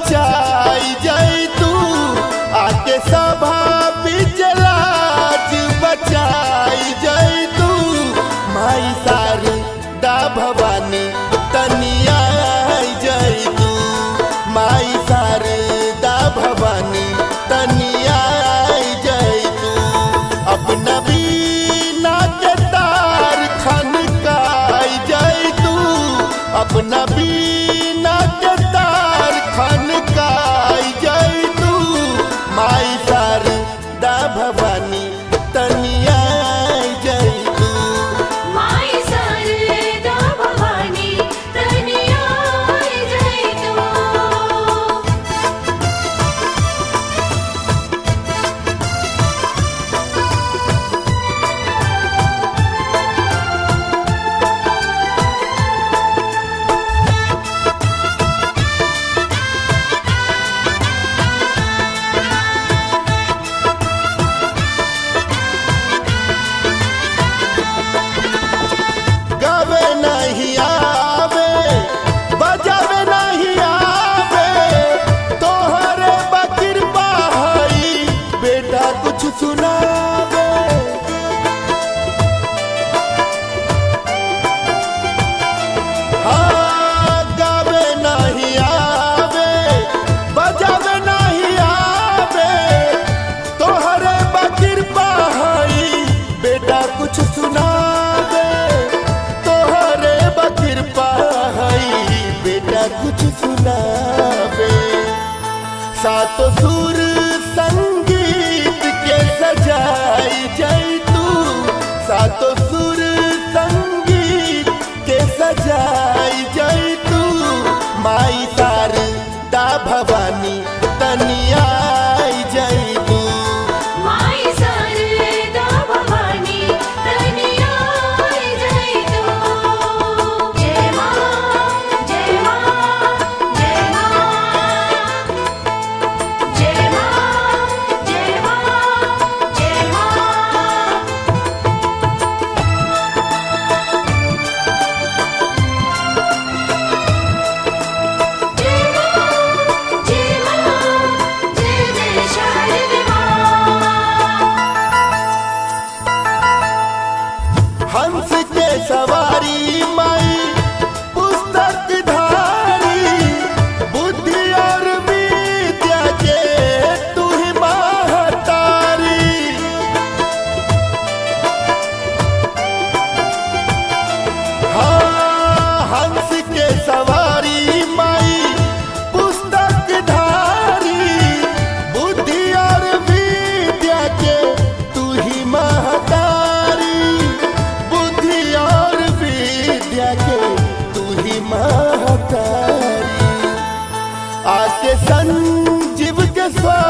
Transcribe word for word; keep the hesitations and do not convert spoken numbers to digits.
बचाई जाई तू आके सभा पिछला बचाई जाई तू माई सारी दा भवानी तनिया जाई तू माई सारी दा भवानी तनिया जाई तू अपना भी ना के तार खनकाई जाई तू अपना भी ना के तार खनकाई जाई तू माई सारी दा भवानी तनिया जाई तू माई सारी दा भवानी तनिया जाई तू सातो सुर संगीत के सजाई जाई तू सातो सुर संगीत के सजाई जाई तू माई सारी दा भवानी तनिया जाई तू माई सारी दा भवानी तनिया जाई तू जय मां जय मां जय मां हंस के सवारी माई पुस्तक धारी बुद्धि और विद्या के तू ही महतारी हाँ हंस के सवारी माई पुस्तक धारी बुद्धि और विद्या के तू ही महतारी संजीव के स्वा